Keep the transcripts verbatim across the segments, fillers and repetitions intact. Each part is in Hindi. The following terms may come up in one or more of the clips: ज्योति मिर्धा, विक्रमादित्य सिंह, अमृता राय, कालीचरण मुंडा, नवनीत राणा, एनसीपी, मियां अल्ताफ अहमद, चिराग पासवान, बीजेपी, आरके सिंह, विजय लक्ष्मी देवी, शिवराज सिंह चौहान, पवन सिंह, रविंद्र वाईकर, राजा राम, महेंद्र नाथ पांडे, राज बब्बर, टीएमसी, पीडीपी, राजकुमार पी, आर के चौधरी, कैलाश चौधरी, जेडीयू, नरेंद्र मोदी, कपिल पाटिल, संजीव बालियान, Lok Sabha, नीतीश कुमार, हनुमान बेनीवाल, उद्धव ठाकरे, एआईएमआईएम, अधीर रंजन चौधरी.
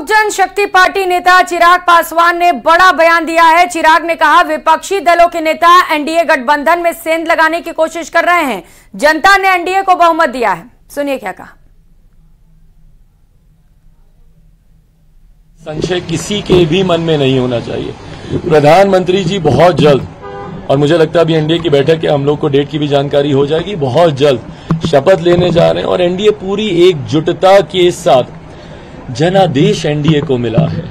लोक जन शक्ति पार्टी नेता चिराग पासवान ने बड़ा बयान दिया है। चिराग ने कहा, विपक्षी दलों के नेता एनडीए गठबंधन में सेंध लगाने की कोशिश कर रहे हैं। जनता ने एनडीए को बहुमत दिया है। सुनिए क्या कहा। संशय किसी के भी मन में नहीं होना चाहिए। प्रधानमंत्री जी बहुत जल्द, और मुझे लगता है अभी एनडीए की बैठक है, हम लोग को डेट की भी जानकारी हो जाएगी, बहुत जल्द शपथ लेने जा रहे हैं और एनडीए पूरी एकजुटता के साथ, जनादेश एनडीए को मिला है।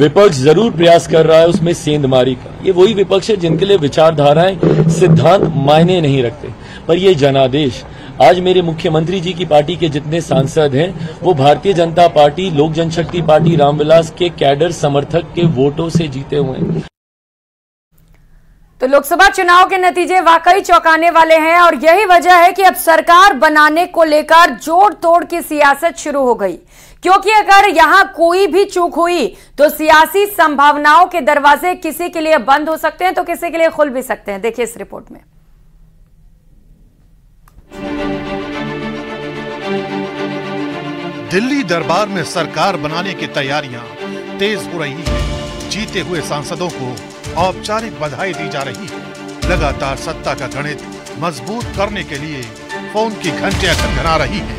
विपक्ष जरूर प्रयास कर रहा है उसमें सेंधमारी का। ये वही विपक्ष है जिनके लिए विचारधाराएं, सिद्धांत मायने नहीं रखते। पर ये जनादेश, आज मेरे मुख्यमंत्री जी की पार्टी के जितने सांसद हैं वो भारतीय जनता पार्टी, लोक जनशक्ति पार्टी, रामविलास के कैडर समर्थक के वोटों से जीते हुए हैं। तो लोकसभा चुनाव के नतीजे वाकई चौंकाने वाले हैं और यही वजह है कि अब सरकार बनाने को लेकर जोड़ तोड़ की सियासत शुरू हो गई, क्योंकि अगर यहां कोई भी चूक हुई तो सियासी संभावनाओं के दरवाजे किसी के लिए बंद हो सकते हैं तो किसी के लिए खुल भी सकते हैं। देखिए इस रिपोर्ट में। दिल्ली दरबार में सरकार बनाने की तैयारियां तेज हो रही है। जीते हुए सांसदों को औपचारिक बधाई दी जा रही है। लगातार सत्ता का गणित मजबूत करने के लिए फोन की घंटियां खनखना रही है।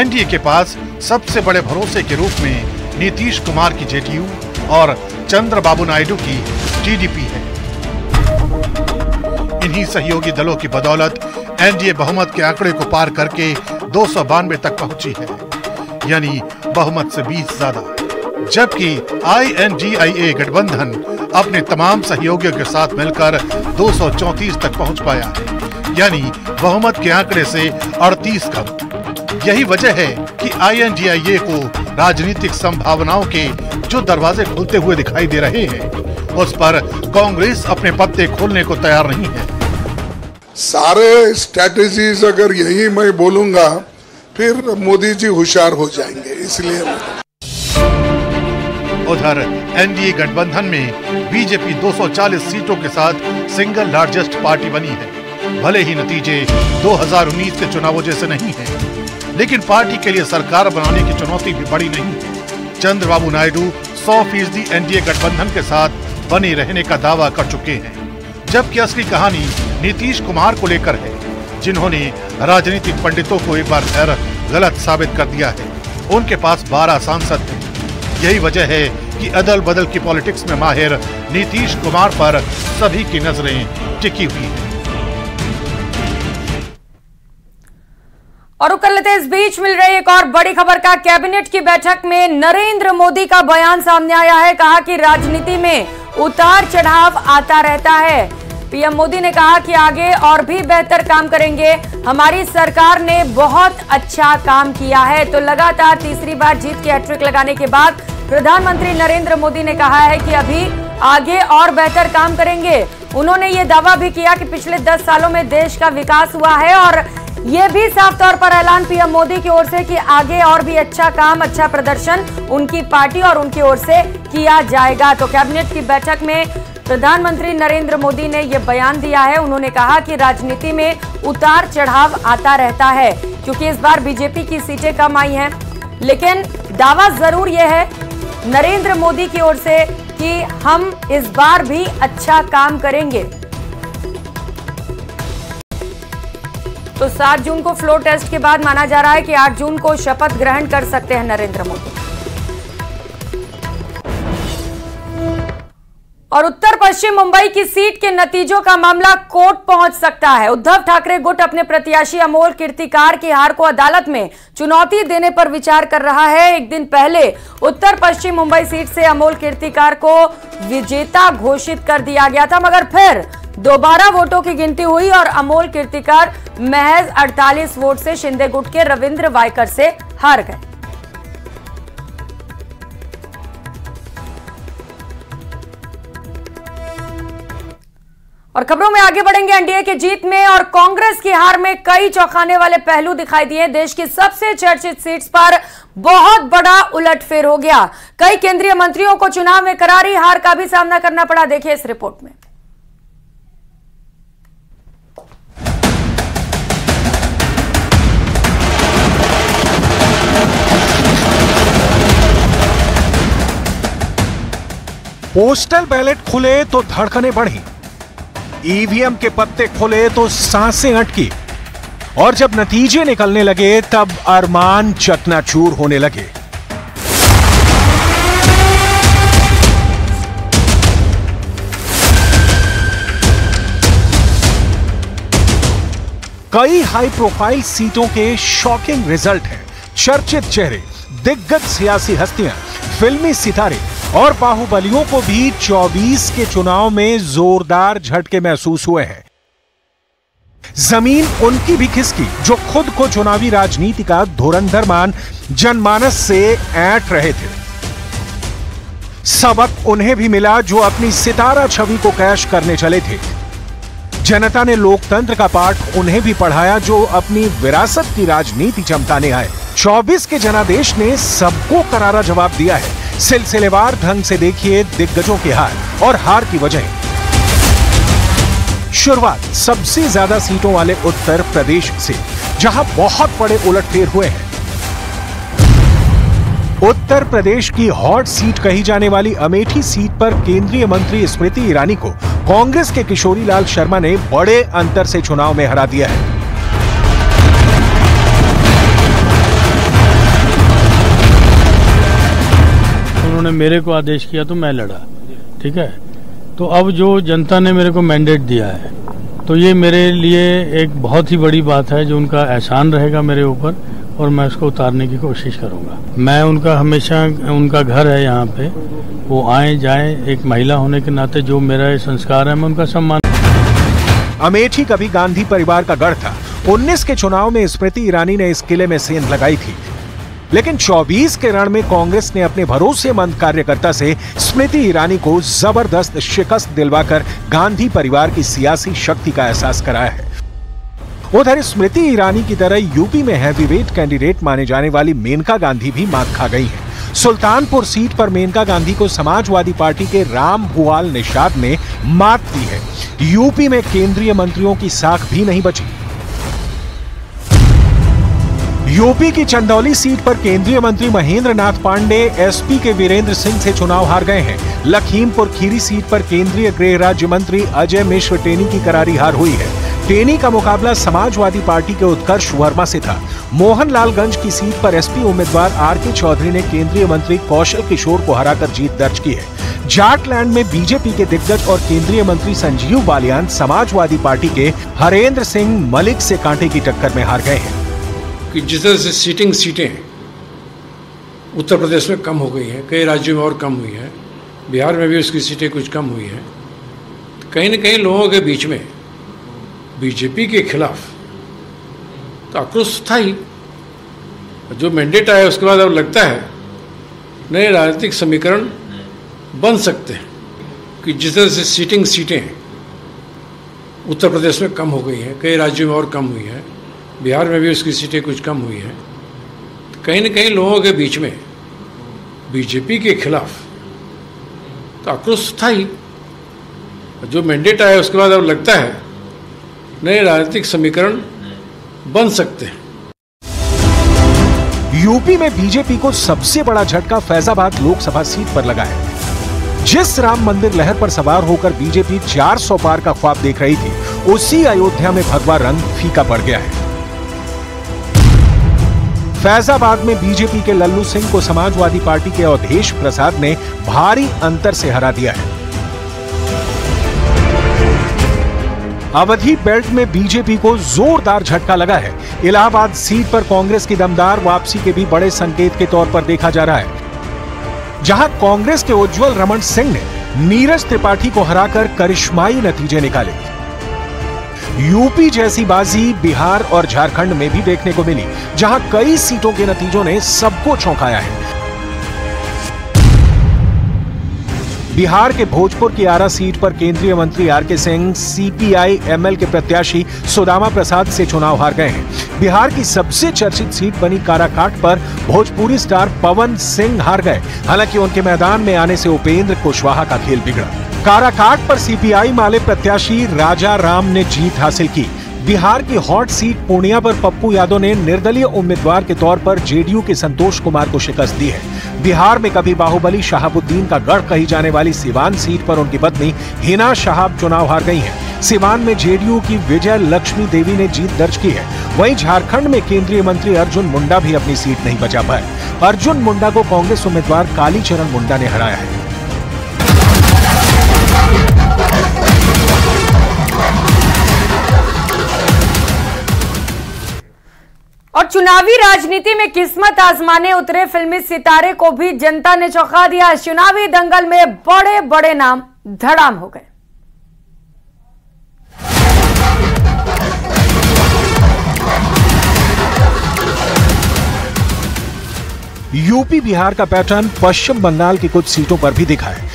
एनडीए के पास सबसे बड़े भरोसे के रूप में नीतीश कुमार की जेडीयू और चंद्रबाबू नायडू की टीडीपी है। इन्हीं सहयोगी दलों की बदौलत एनडीए बहुमत के आंकड़े को पार करके दो सौ बानवे तक पहुंची है, यानी बहुमत से बीस ज्यादा, जबकि आई एन डी आई ए गठबंधन अपने तमाम सहयोगियों के साथ मिलकर दो सौ चौंतीस तक पहुंच पाया है, यानी बहुमत के आंकड़े से अड़तीस कम। यही वजह है कि आई एन डी आई ए को राजनीतिक संभावनाओं के जो दरवाजे खुलते हुए दिखाई दे रहे हैं उस पर कांग्रेस अपने पत्ते खोलने को तैयार नहीं है। सारे स्ट्रेटेजीज अगर यही मैं बोलूंगा फिर मोदी जी होशियार हो जाएंगे, इसलिए। उधर एनडीए गठबंधन में बीजेपी दो सौ चालीस सीटों के साथ सिंगल लार्जेस्ट पार्टी बनी है। भले ही नतीजे दो हज़ार उन्नीस के चुनावों जैसे नहीं है, लेकिन पार्टी के लिए सरकार बनाने की चुनौती भी बड़ी नहीं है। चंद्रबाबू नायडू सौ फीसदी एनडीए गठबंधन के साथ बने रहने का दावा कर चुके हैं, जबकि असली कहानी नीतीश कुमार को लेकर है, जिन्होंने राजनीतिक पंडितों को एक बार फिर गलत साबित कर दिया है। उनके पास बारह सांसद हैं। यही वजह है कि अदल बदल की पॉलिटिक्स में माहिर नीतीश कुमार पर सभी की नजरें टिकी हुई हैं। और उकल लेते इस बीच मिल रही एक और बड़ी खबर का। कैबिनेट की बैठक में नरेंद्र मोदी का बयान सामने आया है। कहा कि राजनीति में उतार चढ़ाव आता रहता है। पीएम मोदी ने कहा कि आगे और भी बेहतर काम करेंगे। हमारी सरकार ने बहुत अच्छा काम किया है। तो लगातार तीसरी बार जीत के हैट्रिक लगाने के बाद प्रधानमंत्री नरेंद्र मोदी ने कहा है कि अभी आगे और बेहतर काम करेंगे। उन्होंने ये दावा भी किया कि पिछले दस सालों में देश का विकास हुआ है और ये भी साफ तौर पर ऐलान पीएम मोदी की ओर से कि आगे और भी अच्छा काम, अच्छा प्रदर्शन उनकी पार्टी और उनकी ओर से किया जाएगा। तो कैबिनेट की बैठक में प्रधानमंत्री नरेंद्र मोदी ने यह बयान दिया है। उन्होंने कहा कि राजनीति में उतार चढ़ाव आता रहता है, क्योंकि इस बार बीजेपी की सीटें कम आई हैं, लेकिन दावा जरूर यह है नरेंद्र मोदी की ओर से कि हम इस बार भी अच्छा काम करेंगे। तो सात जून को फ्लोर टेस्ट के बाद माना जा रहा है कि आठ जून को शपथ ग्रहण कर सकते हैं नरेंद्र मोदी। और उत्तर पश्चिम मुंबई की सीट के नतीजों का मामला कोर्ट पहुंच सकता है। उद्धव ठाकरे गुट अपने प्रत्याशी अमोल कीर्तिकार की हार को अदालत में चुनौती देने पर विचार कर रहा है। एक दिन पहले उत्तर पश्चिम मुंबई सीट से अमोल कीर्तिकार को विजेता घोषित कर दिया गया था, मगर फिर दोबारा वोटों की गिनती हुई और अमोल कीर्तिकार महज अड़तालीस वोट से शिंदे गुट के रविंद्र वाईकर से हार गए। और खबरों में आगे बढ़ेंगे। एनडीए की जीत में और कांग्रेस की हार में कई चौंकाने वाले पहलू दिखाई दिए। देश की सबसे चर्चित सीट्स पर बहुत बड़ा उलटफेर हो गया। कई केंद्रीय मंत्रियों को चुनाव में करारी हार का भी सामना करना पड़ा। देखिए इस रिपोर्ट में। पोस्टल बैलेट खुले तो धड़कने बढ़ी, ईवीएम के पत्ते खुले तो सांसें अटकी, और जब नतीजे निकलने लगे तब अरमान चकनाचूर होने लगे। कई हाई प्रोफाइल सीटों के शॉकिंग रिजल्ट हैं। चर्चित चेहरे, दिग्गज सियासी हस्तियां, फिल्मी सितारे और बाहुबलियों को भी चौबीस के चुनाव में जोरदार झटके महसूस हुए हैं। जमीन उनकी भी खिसकी जो खुद को चुनावी राजनीति का धुरंधर मान जनमानस से ऐंठ रहे थे। सबक उन्हें भी मिला जो अपनी सितारा छवि को कैश करने चले थे। जनता ने लोकतंत्र का पाठ उन्हें भी पढ़ाया जो अपनी विरासत की राजनीति चमकाने आए। चौबीस के जनादेश ने सबको करारा जवाब दिया है। सिलसिलेवार ढंग से देखिए दिग्गजों की हार और हार की वजह। शुरुआत सबसे ज्यादा सीटों वाले उत्तर प्रदेश से, जहां बहुत बड़े उलटफेर हुए हैं। उत्तर प्रदेश की हॉट सीट कही जाने वाली अमेठी सीट पर केंद्रीय मंत्री स्मृति ईरानी को कांग्रेस के किशोरी लाल शर्मा ने बड़े अंतर से चुनाव में हरा दिया है। उन्होंने मेरे को आदेश किया तो मैं लड़ा, ठीक है। तो अब जो जनता ने मेरे को मैंडेट दिया है तो ये मेरे लिए एक बहुत ही बड़ी बात है जो उनका एहसान रहेगा मेरे ऊपर, और मैं उसको उतारने की कोशिश करूंगा। मैं उनका हमेशा, उनका घर है यहाँ पे, वो आए जाए, एक महिला होने के नाते जो मेरा संस्कार है मैं उनका सम्मान। अमेठी कभी गांधी परिवार का गढ़ था। उन्नीस के चुनाव में स्मृति ईरानी ने इस किले में सेंध लगाई थी, लेकिन चौबीस के रण में कांग्रेस ने अपने भरोसेमंद कार्यकर्ता से स्मृति ईरानी को जबरदस्त शिकस्त दिलवाकर गांधी परिवार की सियासी शक्ति का एहसास कराया है। उधर स्मृति ईरानी की तरह यूपी में हैवीवेट कैंडिडेट माने जाने वाली मेनका गांधी भी मात खा गई है। सुल्तानपुर सीट पर मेनका गांधी को समाजवादी पार्टी के राम भुवाल निषाद ने मात दी है। यूपी में केंद्रीय मंत्रियों की साख भी नहीं बची। यूपी की चंदौली सीट पर केंद्रीय मंत्री महेंद्र नाथ पांडे एसपी के वीरेंद्र सिंह से चुनाव हार गए हैं। लखीमपुर खीरी सीट पर केंद्रीय गृह राज्य मंत्री अजय मिश्र टेनी की करारी हार हुई है। टेनी का मुकाबला समाजवादी पार्टी के उत्कर्ष वर्मा से था। मोहनलालगंज की सीट पर एसपी उम्मीदवार आर के चौधरी ने केंद्रीय मंत्री कौशल किशोर को हराकर जीत दर्ज की है। जाटलैंड में बीजेपी के दिग्गज और केंद्रीय मंत्री संजीव बालियान समाजवादी पार्टी के हरेंद्र सिंह मलिक से कांटे की टक्कर में हार गए हैं। कि जिस तरह से सीटिंग सीटें उत्तर प्रदेश में कम हो गई हैं, कई राज्यों में और कम हुई हैं, बिहार में भी उसकी सीटें कुछ कम हुई हैं, कहीं ना कहीं लोगों के बीच में बीजेपी के खिलाफ तो आक्रोश था ही। जो मैंडेट आया उसके बाद अब लगता है नए राजनीतिक समीकरण बन सकते हैं कि जिस तरह से सीटिंग सीटें उत्तर प्रदेश में कम हो गई हैं, कई राज्यों में और कम हुई हैं, बिहार में भी उसकी सीटें कुछ कम हुई हैं, कहीं ना कहीं लोगों के बीच में बीजेपी के खिलाफ तो आक्रोश था ही। जो मैंडेट आया उसके बाद अब लगता है नए राजनीतिक समीकरण बन सकते हैं। यूपी में बीजेपी को सबसे बड़ा झटका फैजाबाद लोकसभा सीट पर लगा है। जिस राम मंदिर लहर पर सवार होकर बीजेपी चार सौ पार का ख्वाब देख रही थी, उसी अयोध्या में भगवा रंग फीका पड़ गया है। फैजाबाद में बीजेपी के लल्लू सिंह को समाजवादी पार्टी के अवधेश प्रसाद ने भारी अंतर से हरा दिया है। अवधी बेल्ट में बीजेपी को जोरदार झटका लगा है। इलाहाबाद सीट पर कांग्रेस की दमदार वापसी के भी बड़े संकेत के तौर पर देखा जा रहा है, जहां कांग्रेस के उज्जवल रमण सिंह ने नीरज त्रिपाठी को हराकर करिश्माई नतीजे निकाले। यूपी जैसी बाजी बिहार और झारखंड में भी देखने को मिली, जहां कई सीटों के नतीजों ने सबको चौंकाया है। बिहार के भोजपुर की आरा सीट पर केंद्रीय मंत्री आरके सिंह सीपीआई एमएल के प्रत्याशी सुदामा प्रसाद से चुनाव हार गए हैं। बिहार की सबसे चर्चित सीट बनी काराकाट पर भोजपुरी स्टार पवन सिंह हार गए। हालांकि उनके मैदान में आने से उपेंद्र कुशवाहा का खेल बिगड़ा। काराकाट पर सीपीआई माले प्रत्याशी राजा राम ने जीत हासिल की। बिहार की हॉट सीट पूर्णिया पर पप्पू यादव ने निर्दलीय उम्मीदवार के तौर पर जेडीयू के संतोष कुमार को शिकस्त दी है। बिहार में कभी बाहुबली शहाबुद्दीन का गढ़ कही जाने वाली सीवान सीट पर उनकी पत्नी हिना शहाब चुनाव हार गई हैं। सीवान में जेडीयू की विजय लक्ष्मी देवी ने जीत दर्ज की है। वहीं झारखंड में केंद्रीय मंत्री अर्जुन मुंडा भी अपनी सीट नहीं बचा पाए। अर्जुन मुंडा को कांग्रेस उम्मीदवार कालीचरण मुंडा ने हराया है। और चुनावी राजनीति में किस्मत आजमाने उतरे फिल्मी सितारे को भी जनता ने चौंका दिया। चुनावी दंगल में बड़े बड़े नाम धड़ाम हो गए। यूपी बिहार का पैटर्न पश्चिम बंगाल की कुछ सीटों पर भी दिखा है,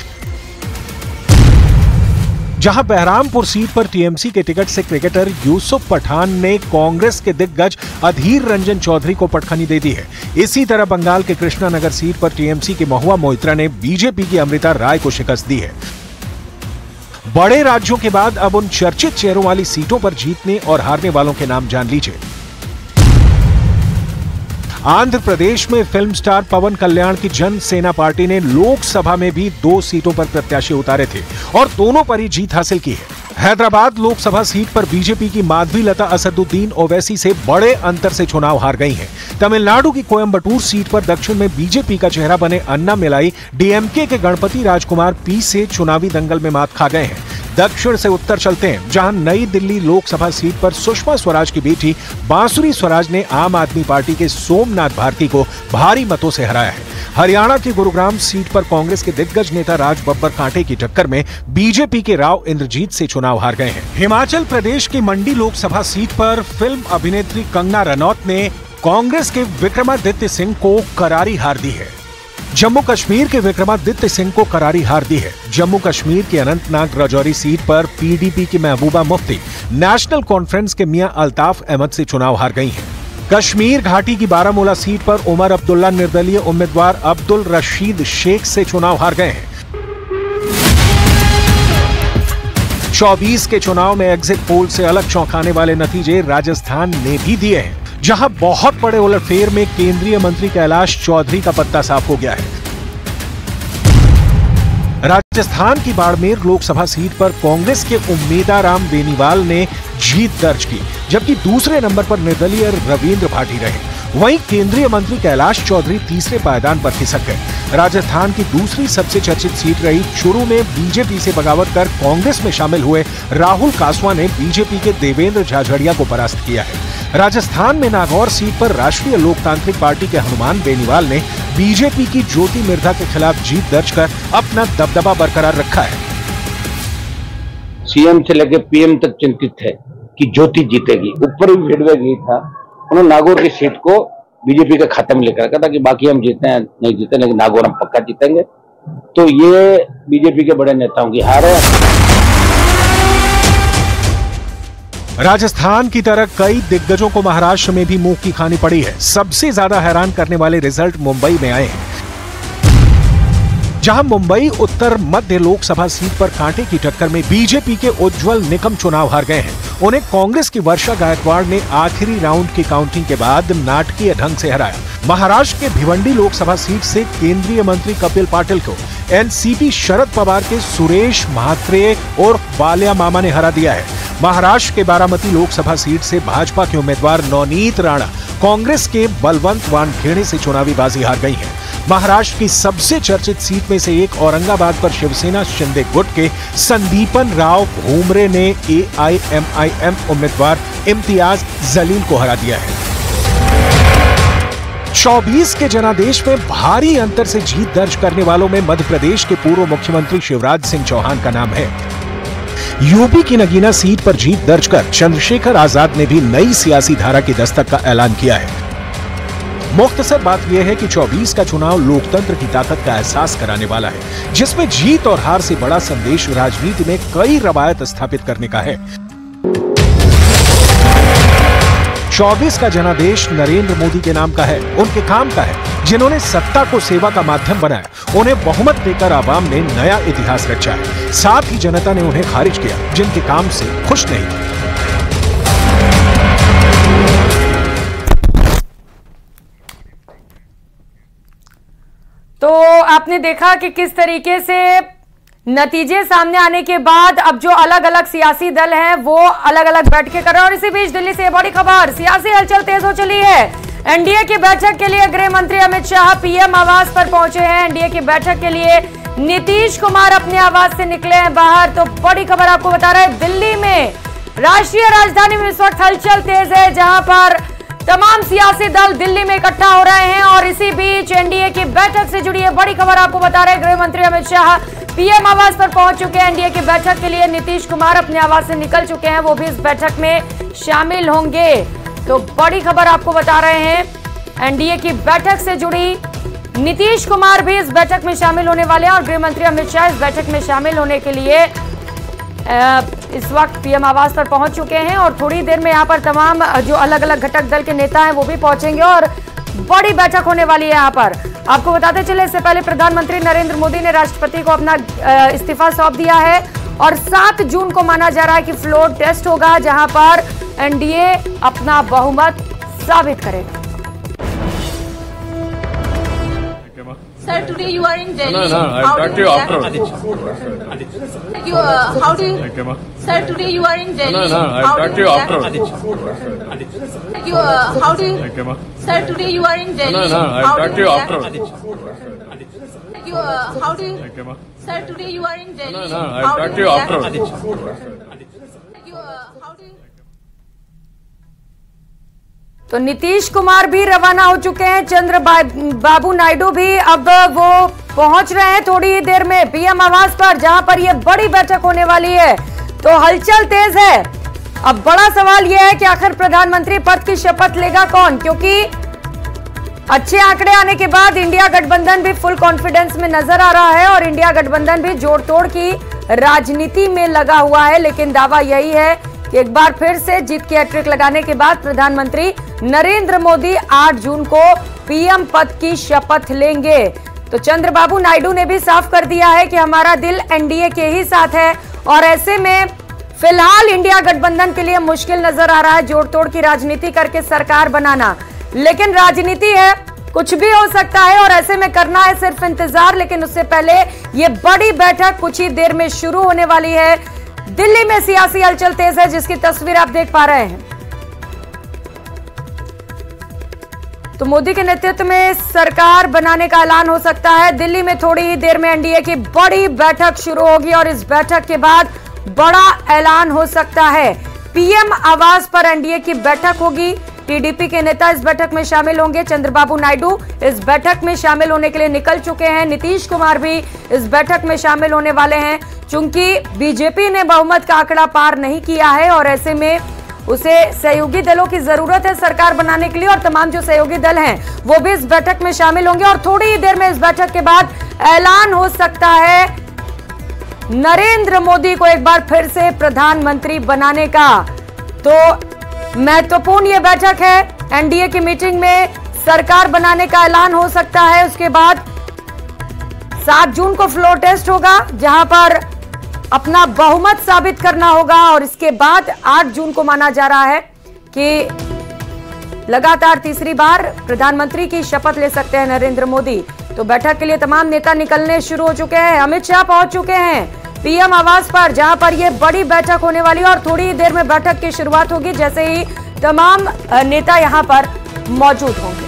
जहां बहरामपुर सीट पर टीएमसी के टिकट से क्रिकेटर यूसुफ पठान ने कांग्रेस के दिग्गज अधीर रंजन चौधरी को पटखनी दे दी है। इसी तरह बंगाल के कृष्णानगर सीट पर टीएमसी के महुआ मोइत्रा ने बीजेपी की अमृता राय को शिकस्त दी है। बड़े राज्यों के बाद अब उन चर्चित चेहरों वाली सीटों पर जीतने और हारने वालों के नाम जान लीजिए। आंध्र प्रदेश में फिल्म स्टार पवन कल्याण की जन सेना पार्टी ने लोकसभा में भी दो सीटों पर प्रत्याशी उतारे थे और दोनों पर ही जीत हासिल की है। हैदराबाद लोकसभा सीट पर बीजेपी की माधवी लता असदुद्दीन ओवैसी से बड़े अंतर से चुनाव हार गई हैं। तमिलनाडु की कोयम्बटूर सीट पर दक्षिण में बीजेपी का चेहरा बने अन्ना मिलाई डीएमके के गणपति राजकुमार पी से चुनावी दंगल में मात खा गए हैं। दक्षिण से उत्तर चलते हैं, जहां नई दिल्ली लोकसभा सीट पर सुषमा स्वराज की बेटी बांसुरी स्वराज ने आम आदमी पार्टी के सोमनाथ भारती को भारी मतों से हराया है। हरियाणा की गुरुग्राम सीट पर कांग्रेस के दिग्गज नेता राज बब्बर कांटे की टक्कर में बीजेपी के राव इंद्रजीत से चुनाव हार गए हैं। हिमाचल प्रदेश की मंडी लोकसभा सीट पर फिल्म अभिनेत्री कंगना रनौत ने कांग्रेस के विक्रमादित्य सिंह को करारी हार दी है। जम्मू कश्मीर के विक्रमादित्य सिंह को करारी हार दी है। जम्मू कश्मीर के अनंतनाग राजौरी सीट पर पीडीपी की महबूबा मुफ्ती नेशनल कॉन्फ्रेंस के मियां अल्ताफ अहमद से चुनाव हार गई हैं। कश्मीर घाटी की बारामूला सीट पर उमर अब्दुल्ला निर्दलीय उम्मीदवार अब्दुल रशीद शेख से चुनाव हार गए हैं। चौबीस के चुनाव में एग्जिट पोल से अलग चौंकाने वाले नतीजे राजस्थान ने भी दिए हैं, जहां बहुत बड़े उलटफेर में केंद्रीय मंत्री कैलाश चौधरी का पत्ता साफ हो गया है। राजस्थान की बाड़मेर लोकसभा सीट पर कांग्रेस के उम्मीदाराम बेनीवाल ने जीत दर्ज की, जबकि दूसरे नंबर पर निर्दलीय रविंद्र त्रिपाठी रहे। वहीं केंद्रीय मंत्री कैलाश चौधरी तीसरे पायदान पर खिसक गए। राजस्थान की दूसरी सबसे चर्चित सीट रही चुरू में बीजेपी से बगावत कर कांग्रेस में शामिल हुए राहुल कासवा ने बीजेपी के देवेंद्र झाझड़िया को परास्त किया है। राजस्थान में नागौर सीट पर राष्ट्रीय लोकतांत्रिक पार्टी के हनुमान बेनीवाल ने बीजेपी की ज्योति मिर्धा के खिलाफ जीत दर्ज कर अपना दबदबा बरकरार रखा है। सीएम से लेकर पीएम तक चिंतित है कि ज्योति जीतेगी। ऊपर भी फीडबैक नहीं था। उन्होंने नागौर की सीट को बीजेपी के खाते में लेकर रखा था कि बाकी हम जीते हैं नहीं जीते, लेकिन नागौर हम पक्का जीतेंगे। तो ये बीजेपी के बड़े नेताओं की हार है। राजस्थान की तरह कई दिग्गजों को महाराष्ट्र में भी मुंह की खानी पड़ी है। सबसे ज्यादा हैरान करने वाले रिजल्ट मुंबई में आए हैं, जहां मुंबई उत्तर मध्य लोकसभा सीट पर कांटे की टक्कर में बीजेपी के उज्जवल निकम चुनाव हार गए हैं। उन्हें कांग्रेस की वर्षा गायकवाड़ ने आखिरी राउंड की काउंटिंग के बाद नाटकीय ढंग से हराया। महाराष्ट्र के भिवंडी लोकसभा सीट से केंद्रीय मंत्री कपिल पाटिल को एनसीपी शरद पवार के सुरेश महात्रे और बाल्या मामा ने हरा दिया है। महाराष्ट्र के बारामती लोकसभा सीट से भाजपा के उम्मीदवार नवनीत राणा कांग्रेस के बलवंत वानखेड़े से चुनावी बाजी हार गई है। महाराष्ट्र की सबसे चर्चित सीट में से एक औरंगाबाद पर शिवसेना शिंदे गुट के संदीपन राव भूमरे ने एआईएमआईएम उम्मीदवार इम्तियाज जलील को हरा दिया है। चौबीस के जनादेश में भारी अंतर से जीत दर्ज करने वालों में मध्य प्रदेश के पूर्व मुख्यमंत्री शिवराज सिंह चौहान का नाम है। यूपी की नगीना सीट पर जीत दर्ज कर चंद्रशेखर आजाद ने भी नई सियासी धारा की दस्तक का ऐलान किया है। मुख्तसर बात यह है कि चौबीस का चुनाव लोकतंत्र की ताकत का एहसास कराने वाला है, जिसमें जीत और हार से बड़ा संदेश राजनीति में कई रवायत स्थापित करने का है। चौबीस का जनादेश नरेंद्र मोदी के नाम का है, उनके काम का है, जिन्होंने सत्ता को सेवा का माध्यम बनाया। उन्हें बहुमत देकर आवाम ने नया इतिहास रचा है। साथ ही जनता ने उन्हें खारिज किया, जिनके काम से खुश नहीं थी। आपने देखा कि किस तरीके से नतीजे सामने आने के बाद अब जो अलग अलग सियासी दल हैं वो अलग अलग बैठकें कर रहे हैं। और इसी बीच दिल्ली से ये बड़ी खबर, सियासी हलचल तेज हो चली है। एनडीए की बैठक के लिए गृह मंत्री अमित शाह पीएम आवास पर पहुंचे हैं। एनडीए की बैठक के लिए नीतीश कुमार अपने आवास से निकले हैं बाहर। तो बड़ी खबर आपको बता रहे हैं, दिल्ली में राष्ट्रीय राजधानी में इस वक्त हलचल तेज है, जहां पर तमाम सियासी दल दिल्ली में इकट्ठा हो रहे हैं। और इसी बीच एनडीए की बैठक से जुड़ी है बड़ी खबर आपको बता रहे हैं, गृह मंत्री अमित शाह पीएम आवास पर पहुंच चुके हैं। एनडीए की बैठक के लिए नीतीश कुमार अपने आवास से निकल चुके हैं, वो भी इस बैठक में शामिल होंगे। तो बड़ी खबर आपको बता रहे हैं, एनडीए की बैठक से जुड़ी नीतीश कुमार भी इस बैठक में शामिल होने वाले हैं। और गृह मंत्री अमित शाह इस बैठक में शामिल होने के लिए इस वक्त पीएम आवास पर पहुंच चुके हैं। और थोड़ी देर में यहाँ पर तमाम जो अलग अलग घटक दल के नेता हैं वो भी पहुंचेंगे और बड़ी बैठक होने वाली है। यहाँ पर आपको बताते चले, इससे पहले प्रधानमंत्री नरेंद्र मोदी ने राष्ट्रपति को अपना इस्तीफा सौंप दिया है। और सात जून को माना जा रहा है कि फ्लोर टेस्ट होगा, जहाँ पर एनडीए अपना बहुमत साबित करेगा। Sir, today you are in Delhi. No, no, I talked to you after. You, uh, how do you? Sir, today you are in Delhi. No, no, I talked to you after. You, uh, how do you? Sir, today you are in Delhi. No, no, I talked to you after. You, uh, how do you? Sir, today you are in Delhi. No, no, I talked to you after. You, uh, how do you? तो नीतीश कुमार भी रवाना हो चुके हैं, चंद्रबाबू नायडू भी अब वो पहुंच रहे हैं थोड़ी ही देर में पीएम आवास पर, जहां पर ये बड़ी बैठक होने वाली है। तो हलचल तेज है। अब बड़ा सवाल यह है कि आखिर प्रधानमंत्री पद की शपथ लेगा कौन, क्योंकि अच्छे आंकड़े आने के बाद इंडिया गठबंधन भी फुल कॉन्फिडेंस में नजर आ रहा है। और इंडिया गठबंधन भी जोड़ तोड़ की राजनीति में लगा हुआ है। लेकिन दावा यही है कि एक बार फिर से जीत के हैट्रिक लगाने के बाद प्रधानमंत्री नरेंद्र मोदी आठ जून को पीएम पद की शपथ लेंगे। तो चंद्रबाबू नायडू ने भी साफ कर दिया है कि हमारा दिल एनडीए के ही साथ है। और ऐसे में फिलहाल इंडिया गठबंधन के लिए मुश्किल नजर आ रहा है जोड़ तोड़ की राजनीति करके सरकार बनाना। लेकिन राजनीति है, कुछ भी हो सकता है। और ऐसे में करना है सिर्फ इंतजार। लेकिन उससे पहले ये बड़ी बैठक कुछ ही देर में शुरू होने वाली है। दिल्ली में सियासी हलचल तेज है, जिसकी तस्वीर आप देख पा रहे हैं। तो मोदी के नेतृत्व में सरकार बनाने का ऐलान हो सकता है। दिल्ली में थोड़ी ही देर में एनडीए की बड़ी बैठक शुरू होगी और इस बैठक के बाद बड़ा ऐलान हो सकता है। पीएम आवास पर एनडीए की बैठक होगी। टीडीपी के नेता इस बैठक में शामिल होंगे। चंद्रबाबू नायडू इस बैठक में शामिल होने के लिए निकल चुके हैं। नीतीश कुमार भी इस बैठक में शामिल होने वाले हैं। चूंकि बीजेपी ने बहुमत का आंकड़ा पार नहीं किया है और ऐसे में उसे सहयोगी दलों की जरूरत है सरकार बनाने के लिए। और तमाम जो सहयोगी दल हैं वो भी इस बैठक में शामिल होंगे। और थोड़ी ही देर में इस बैठक के बाद ऐलान हो सकता है नरेंद्र मोदी को एक बार फिर से प्रधानमंत्री बनाने का। तो महत्वपूर्ण ये बैठक है। एनडीए की मीटिंग में सरकार बनाने का ऐलान हो सकता है। उसके बाद सात जून को फ्लोर टेस्ट होगा, जहां पर अपना बहुमत साबित करना होगा। और इसके बाद आठ जून को माना जा रहा है कि लगातार तीसरी बार प्रधानमंत्री की शपथ ले सकते हैं नरेंद्र मोदी। तो बैठक के लिए तमाम नेता निकलने शुरू हो चुके हैं। अमित शाह पहुंच चुके हैं पीएम आवास पर, जहां पर यह बड़ी बैठक होने वाली है। और थोड़ी ही देर में बैठक की शुरुआत होगी, जैसे ही तमाम नेता यहां पर मौजूद होंगे।